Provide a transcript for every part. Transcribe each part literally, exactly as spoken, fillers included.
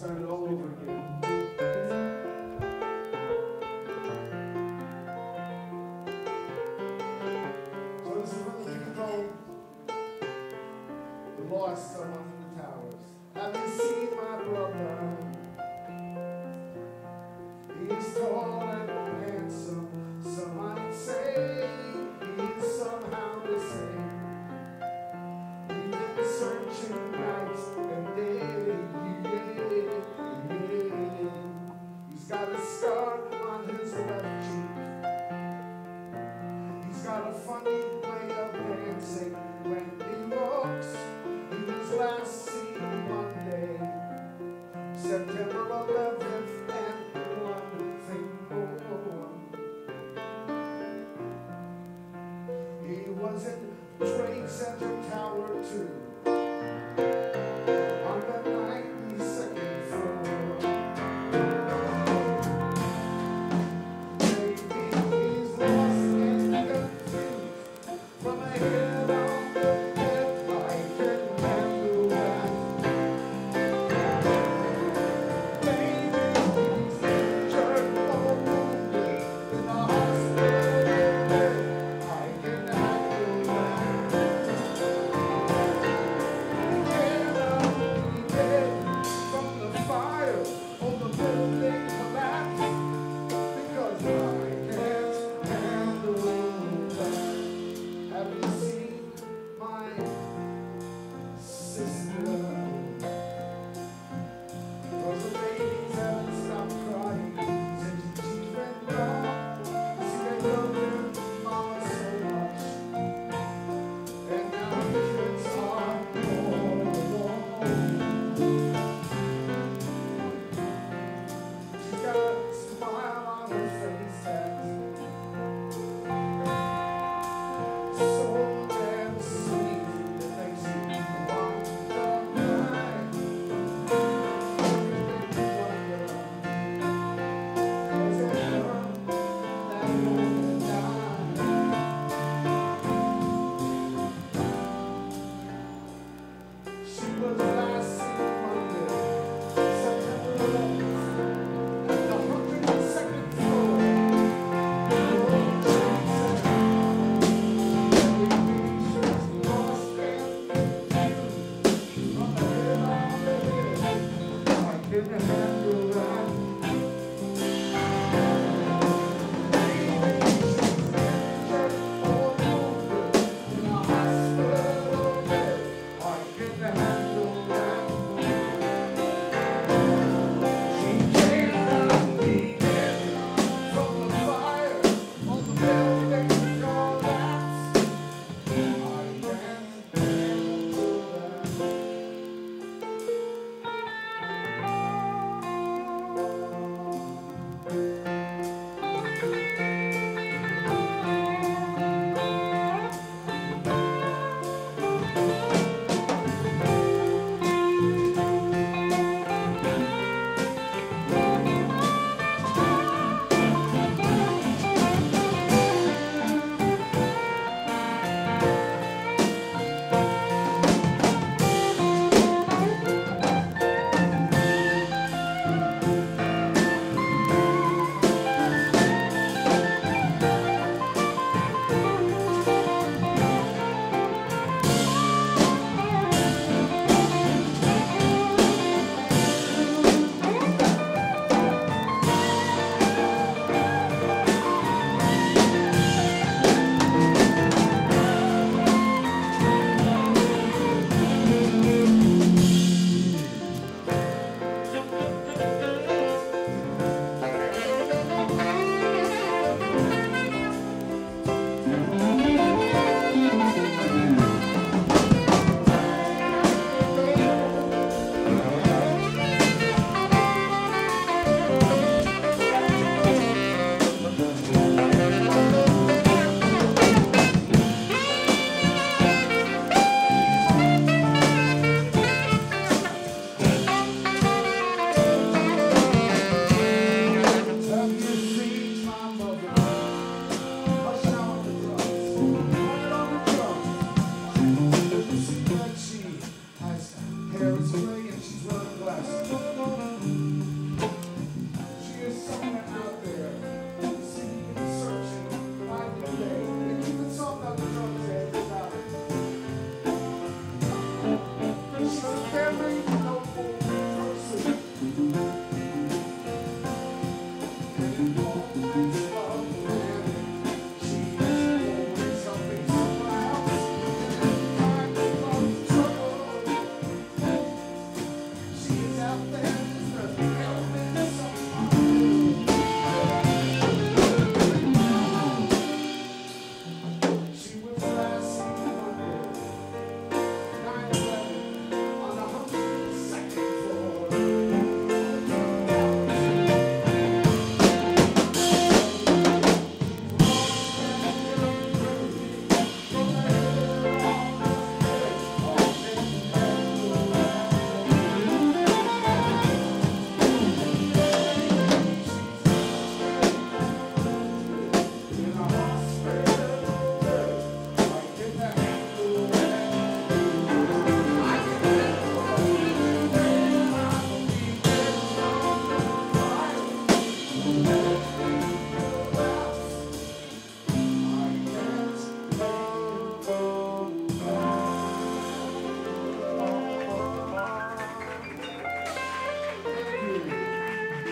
start it all over again. So this is really thinking about the lost someone from the towers. Having seen my brother, he's tall and handsome. Some might say he's somehow the same. He's been searching nights and days. Yeah, yeah. He's got a scar on his left cheek. He's got a funny way of dancing when he walks. He was last seen Monday, September eleventh. He was in Trade Center Tower two, on the ninety-second floor. Maybe he's lost and confused from a hill on the head I can handle that. Maybe he's a jerk or wounded in the hospital. I can handle that. Thank you.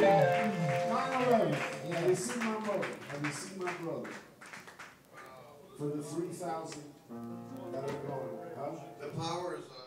Yeah, they see my mother and they see my brother for the three thousand that are going. Huh? The power is.